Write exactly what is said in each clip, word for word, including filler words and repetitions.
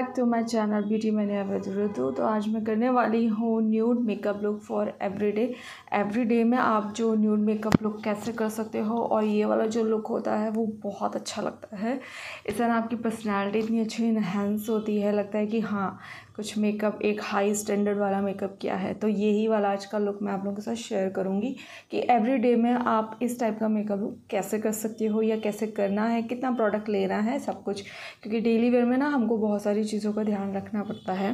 Back to my channel beauty mania with Ritu. तो आज मैं करने वाली हूँ nude makeup look for everyday. Everyday में आप जो न्यूड मेकअप लुक कैसे कर सकते हो, और ये वाला जो लुक होता है वो बहुत अच्छा लगता है। इससे ना आपकी पर्सनैलिटी इतनी अच्छी इन्हेंस होती है, लगता है कि हाँ कुछ मेकअप एक हाई स्टैंडर्ड वाला मेकअप किया है। तो यही वाला आज का लुक मैं आप लोगों के साथ शेयर करूँगी कि एवरीडे में आप इस टाइप का मेकअप लुक कैसे कर सकते हो या कैसे करना है, कितना प्रोडक्ट लेना है, सब कुछ। क्योंकि डेली वेयर में ना हमको बहुत सारी चीज़ों का ध्यान रखना पड़ता है।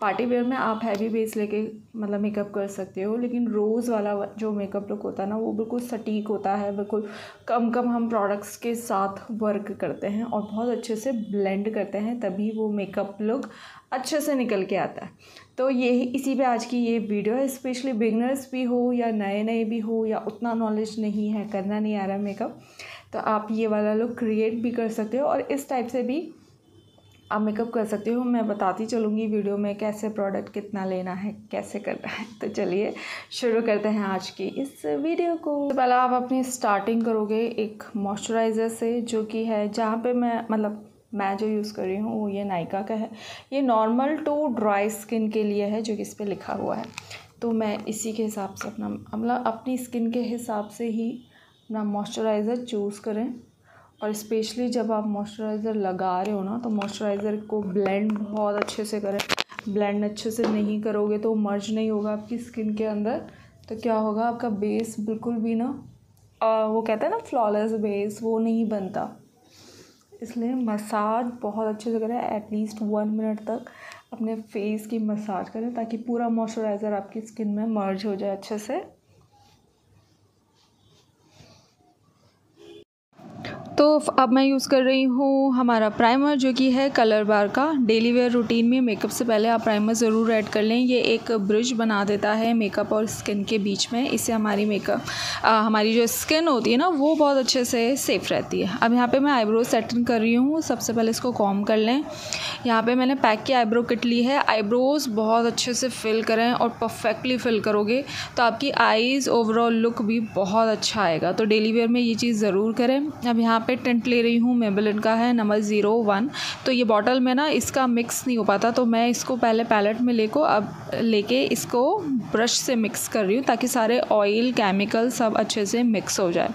पार्टी वेयर में आप हैवी बेस लेके मतलब मेकअप कर सकते हो, लेकिन रोज़ वाला जो मेकअप लुक होता है ना वो बिल्कुल सटीक होता है। बिल्कुल कम कम हम प्रोडक्ट्स के साथ वर्क करते हैं और बहुत अच्छे से ब्लेंड करते हैं, तभी वो मेकअप लुक अच्छे से निकल के आता है। तो ये इसी पे आज की ये वीडियो है। स्पेशली बिगनर्स भी हो या नए नए भी हो, या उतना नॉलेज नहीं है, करना नहीं आ रहा मेकअप, तो आप ये वाला लुक क्रिएट भी कर सकते हो और इस टाइप से भी आप मेकअप कर सकते हो। मैं बताती चलूँगी वीडियो में कैसे प्रोडक्ट कितना लेना है, कैसे करना है। तो चलिए शुरू करते हैं आज की इस वीडियो को। तो पहले आप अपनी स्टार्टिंग करोगे एक मॉइस्चराइज़र से, जो कि है जहाँ पे मैं मतलब मैं जो यूज़ कर रही हूँ वो ये नायका का है। ये नॉर्मल टू ड्राई स्किन के लिए है, जो कि इस पर लिखा हुआ है। तो मैं इसी के हिसाब से अपना मतलब अपनी स्किन के हिसाब से ही अपना मॉइस्चराइज़र चूज़ करें। और स्पेशली जब आप मॉइस्चराइज़र लगा रहे हो ना, तो मॉइस्चराइज़र को ब्लेंड बहुत अच्छे से करें। ब्लेंड अच्छे से नहीं करोगे तो मर्ज नहीं होगा आपकी स्किन के अंदर, तो क्या होगा आपका बेस बिल्कुल भी ना आ, वो कहते हैं ना फ्लॉलेस बेस, वो नहीं बनता। इसलिए मसाज बहुत अच्छे से करें, एटलीस्ट वन मिनट तक अपने फेस की मसाज करें, ताकि पूरा मॉइस्चराइज़र आपकी स्किन में मर्ज हो जाए अच्छे से। तो अब मैं यूज़ कर रही हूँ हमारा प्राइमर, जो कि है कलर बार का। डेली वेयर रूटीन में मेकअप से पहले आप प्राइमर ज़रूर ऐड कर लें। ये एक ब्रिज बना देता है मेकअप और स्किन के बीच में। इससे हमारी मेकअप हमारी जो स्किन होती है ना वो बहुत अच्छे से सेफ़ रहती है। अब यहाँ पे मैं आईब्रो सेटिंग कर रही हूँ। सबसे पहले इसको कॉम कर लें। यहाँ पर मैंने पैक की आईब्रो किट ली है। आईब्रोज़ बहुत अच्छे से फिल करें और परफेक्टली फिल करोगे तो आपकी आईज़ ओवरऑल लुक भी बहुत अच्छा आएगा। तो डेली वेयर में ये चीज़ ज़रूर करें। अब यहाँ पे टिंट ले रही हूँ, मेबेलिन का है नंबर ज़ीरो वन। तो ये बॉटल में ना इसका मिक्स नहीं हो पाता, तो मैं इसको पहले पैलेट में लेको अब लेके इसको ब्रश से मिक्स कर रही हूँ, ताकि सारे ऑयल केमिकल सब अच्छे से मिक्स हो जाए।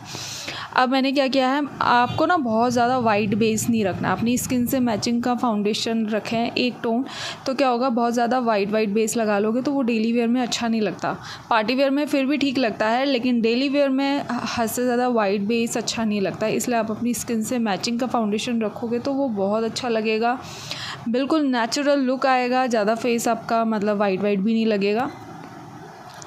अब मैंने क्या किया है, आपको ना बहुत ज़्यादा वाइट बेस नहीं रखना। अपनी स्किन से मैचिंग का फाउंडेशन रखें एक टोन। तो क्या होगा, बहुत ज़्यादा वाइट वाइट बेस लगा लोगे तो वो डेली वेयर में अच्छा नहीं लगता। पार्टी वेयर में फिर भी ठीक लगता है, लेकिन डेली वेयर में हद से ज़्यादा वाइट बेस अच्छा नहीं लगता। इसलिए आप अपनी स्किन से मैचिंग का फाउंडेशन रखोगे तो वो बहुत अच्छा लगेगा। बिल्कुल नेचुरल लुक आएगा, ज़्यादा फेस आपका मतलब वाइट वाइट भी नहीं लगेगा।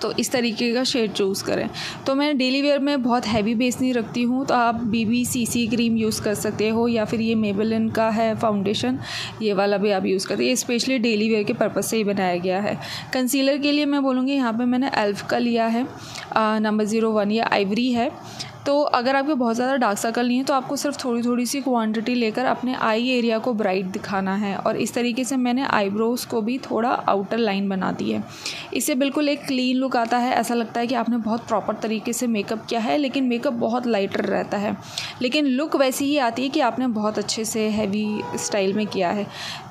तो इस तरीके का शेड चूज़ करें। तो मैं डेली वेयर में बहुत हैवी बेस नहीं रखती हूँ, तो आप बीबी सीसी क्रीम यूज़ कर सकते हो, या फिर ये मेबेलिन का है फाउंडेशन, ये वाला भी आप यूज़ करते हैं। ये स्पेशली डेली वेयर के पर्पज़ से ही बनाया गया है। कंसीलर के लिए मैं बोलूँगी यहाँ पे मैंने एल्फ का लिया है नंबर ज़ीरो वन। ये आइवरी है। तो अगर आपके बहुत ज़्यादा डार्क सर्कल नहीं है, तो आपको सिर्फ थोड़ी थोड़ी सी क्वांटिटी लेकर अपने आई एरिया को ब्राइट दिखाना है। और इस तरीके से मैंने आईब्रोज़ को भी थोड़ा आउटर लाइन बना दी है। इससे बिल्कुल एक क्लीन लुक आता है। ऐसा लगता है कि आपने बहुत प्रॉपर तरीके से मेकअप किया है, लेकिन मेकअप बहुत लाइटर रहता है, लेकिन लुक वैसी ही आती है कि आपने बहुत अच्छे से हैवी स्टाइल में किया है।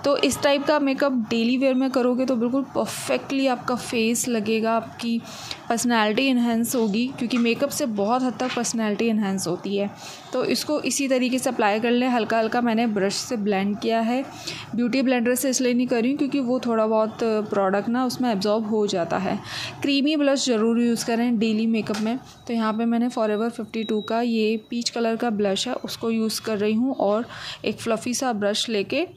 तो इस टाइप का मेकअप डेली वेयर में करोगे तो बिल्कुल परफेक्टली आपका फेस लगेगा, आपकी पर्सनैलिटी इन्हेंस होगी, क्योंकि मेकअप से बहुत हद तक पर्सनैलिटी पर्सनैलिटी इन्हेंस होती है। तो इसको इसी तरीके से अप्लाई कर लें। हल्का हल्का मैंने ब्रश से ब्लेंड किया है। ब्यूटी ब्लेंडर से इसलिए नहीं कर रही हूँ क्योंकि वो थोड़ा बहुत प्रोडक्ट ना उसमें एब्जॉर्ब हो जाता है। क्रीमी ब्लश ज़रूर यूज़ करें डेली मेकअप में। तो यहाँ पे मैंने फॉरएवर फिफ्टी टू का ये पीच कलर का ब्लश है, उसको यूज़ कर रही हूँ और एक फ्लफ़ी सा ब्रश लेके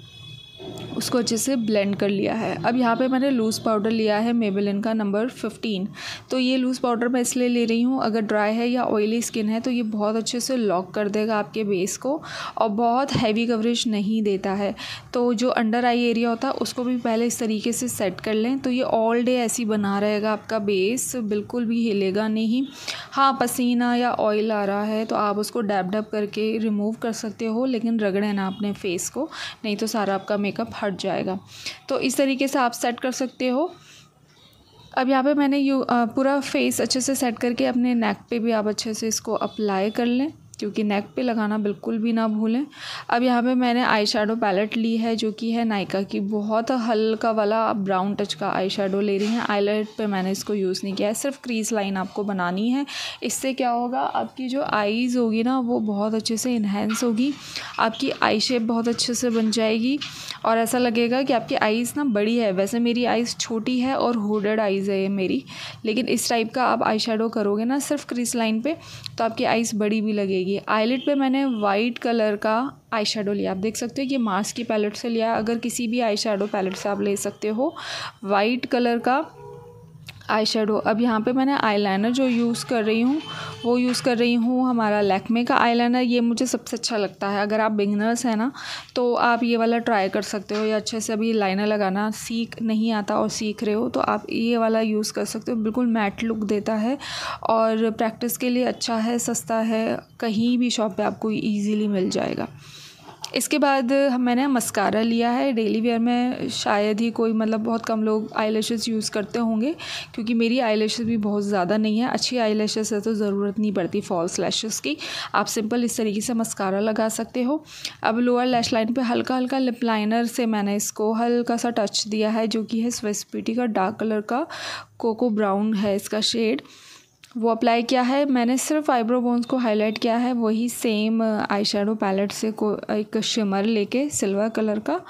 उसको अच्छे से ब्लेंड कर लिया है। अब यहाँ पे मैंने लूज़ पाउडर लिया है मेबेलिन का नंबर फिफ्टीन। तो ये लूज़ पाउडर मैं इसलिए ले रही हूँ, अगर ड्राई है या ऑयली स्किन है तो ये बहुत अच्छे से लॉक कर देगा आपके बेस को और बहुत हैवी कवरेज नहीं देता है। तो जो अंडर आई एरिया होता है उसको भी पहले इस तरीके से सेट कर लें। तो ये ऑल डे ऐसी बना रहेगा, आपका बेस बिल्कुल भी हिलेगा नहीं। हाँ, पसीना या ऑयल आ रहा है तो आप उसको डैब डैब करके रिमूव कर सकते हो, लेकिन रगड़े ना अपने फेस को, नहीं तो सारा आपका मेकअप हट जाएगा। तो इस तरीके से आप सेट कर सकते हो। अब यहाँ पे मैंने यू पूरा फेस अच्छे से सेट करके अपने नेक पे भी आप अच्छे से इसको अप्लाई कर लें। क्योंकि नेक पे लगाना बिल्कुल भी ना भूलें। अब यहाँ पे मैंने आई शेडो पैलेट ली है जो कि है नायका की, बहुत हल्का वाला ब्राउन टच का आई शेडो ले रही हैं। आईलेट पे मैंने इसको यूज़ नहीं किया है, सिर्फ क्रीज लाइन आपको बनानी है। इससे क्या होगा, आपकी जो आईज़ होगी ना वो बहुत अच्छे से इन्हेंस होगी, आपकी आई शेप बहुत अच्छे से बन जाएगी और ऐसा लगेगा कि आपकी आईज़ ना बड़ी है। वैसे मेरी आईज़ छोटी है और होडेड आईज़ है ये मेरी, लेकिन इस टाइप का आप आई शेडो करोगे ना सिर्फ क्रीज लाइन पे तो आपकी आईज़ बड़ी भी लगेगी। आईलेट पे मैंने वाइट कलर का आई शेडो लिया, आप देख सकते हो ये मास्क की पैलेट से लिया, अगर किसी भी आई शेडो पैलेट से आप ले सकते हो वाइट कलर का आई शेडो। अब यहाँ पे मैंने आईलाइनर जो यूज़ कर रही हूँ वो यूज़ कर रही हूँ हमारा लैक्मे का आईलाइनर, ये मुझे सबसे अच्छा लगता है। अगर आप बिगनर्स हैं ना तो आप ये वाला ट्राई कर सकते हो, या अच्छे से अभी लाइनर लगाना सीख नहीं आता और सीख रहे हो तो आप ये वाला यूज़ कर सकते हो, बिल्कुल मैट लुक देता है और प्रैक्टिस के लिए अच्छा है, सस्ता है, कहीं भी शॉप पर आपको ईज़िली मिल जाएगा। इसके बाद मैंने मस्कारा लिया है, डेली वेयर में शायद ही कोई मतलब बहुत कम लोग आईलैशेस यूज़ करते होंगे, क्योंकि मेरी आईलैशेस भी बहुत ज़्यादा नहीं है, अच्छी आईलैशेस है तो ज़रूरत नहीं पड़ती फॉल्स लैशेस की, आप सिंपल इस तरीके से मस्कारा लगा सकते हो। अब लोअर लैश लाइन पे हल्का हल्का लिप लाइनर से मैंने इसको हल्का सा टच दिया है जो कि है स्विस ब्यूटी का डार्क कलर का कोको ब्राउन है इसका शेड, वो अप्लाई किया है। मैंने सिर्फ आईब्रो बोन्स को हाईलाइट किया है, वही सेम आई शेडो पैलेट से को एक शिमर लेके सिल्वर कलर का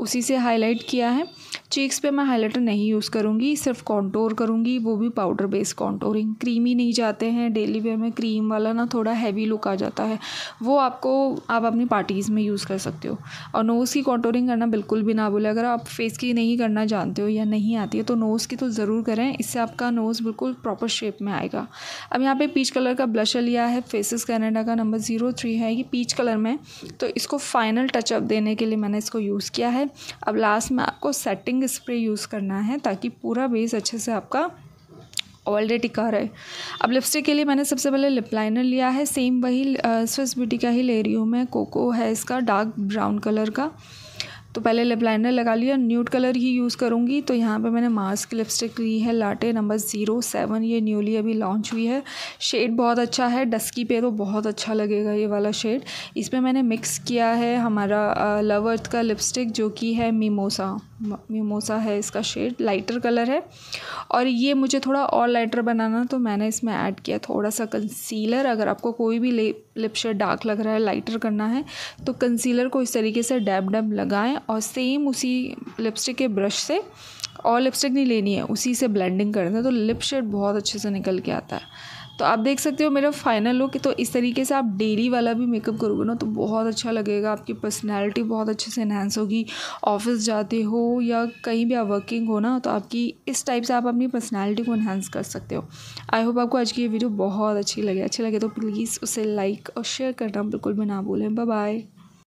उसी से हाईलाइट किया है। चीक्स पे मैं हाईलाइटर नहीं यूज़ करूँगी, सिर्फ कॉन्टोर करूँगी, वो भी पाउडर बेस्ड कॉन्टोरिंग। क्रीमी नहीं जाते हैं डेली वेयर में, क्रीम वाला ना थोड़ा हैवी लुक आ जाता है, वो आपको आप अपनी पार्टीज़ में यूज़ कर सकते हो। और नोज़ की कॉन्टोरिंग करना बिल्कुल भी ना भूलें, अगर आप फेस की नहीं करना जानते हो या नहीं आती है तो नोज़ की तो ज़रूर करें, इससे आपका नोज़ बिल्कुल प्रॉपर शेप में आएगा। अब यहाँ पे पीच कलर का ब्लशर लिया है, फेसेस कनाडा का नंबर जीरो थ्री है, ये पीच कलर में, तो इसको फाइनल टचअप देने के लिए मैंने इसको यूज़ किया है। अब लास्ट में आपको सेटिंग स्प्रे यूज़ करना है ताकि पूरा बेस अच्छे से आपका ऑल डे टिका रहे। अब लिपस्टिक के लिए मैंने सबसे पहले लिप लाइनर लिया है, सेम वही स्विस ब्यूटी का ही ले रही हूँ मैं, कोको है इसका डार्क ब्राउन कलर का, तो पहले लिप लाइनर लगा लिया। न्यूड कलर ही यूज़ करूँगी, तो यहाँ पे मैंने मास्क लिपस्टिक ली है लाटे नंबर जीरो सेवन, ये न्यूली अभी लॉन्च हुई है, शेड बहुत अच्छा है, डस्की पे तो बहुत अच्छा लगेगा ये वाला शेड। इसमें मैंने मिक्स किया है हमारा लव अर्थ का लिपस्टिक जो कि है मिमोसा, मिमोसा है इसका शेड, लाइटर कलर है और ये मुझे थोड़ा और लाइटर बनाना तो मैंने इसमें ऐड किया थोड़ा सा कंसीलर। अगर आपको कोई भी लिप शेड डार्क लग रहा है, लाइटर करना है तो कंसीलर को इस तरीके से डैब डैब लगाएं और सेम उसी लिपस्टिक के ब्रश से, और लिपस्टिक नहीं लेनी है उसी से ब्लेंडिंग करना है तो लिप शेड बहुत अच्छे से निकल के आता है। तो आप देख सकते हो मेरा फाइनल लुक, तो इस तरीके से आप डेली वाला भी मेकअप करोगे ना तो बहुत अच्छा लगेगा, आपकी पर्सनैलिटी बहुत अच्छे से एनहांस होगी। ऑफिस जाते हो या कहीं भी आप वर्किंग हो ना तो आपकी इस टाइप से आप अपनी पर्सनैलिटी को एनहांस कर सकते हो। आई होप आपको आज की ये वीडियो बहुत अच्छी लगे, अच्छी लगे तो प्लीज़ उसे लाइक और शेयर करना बिल्कुल भी ना भूलें। Bye bye.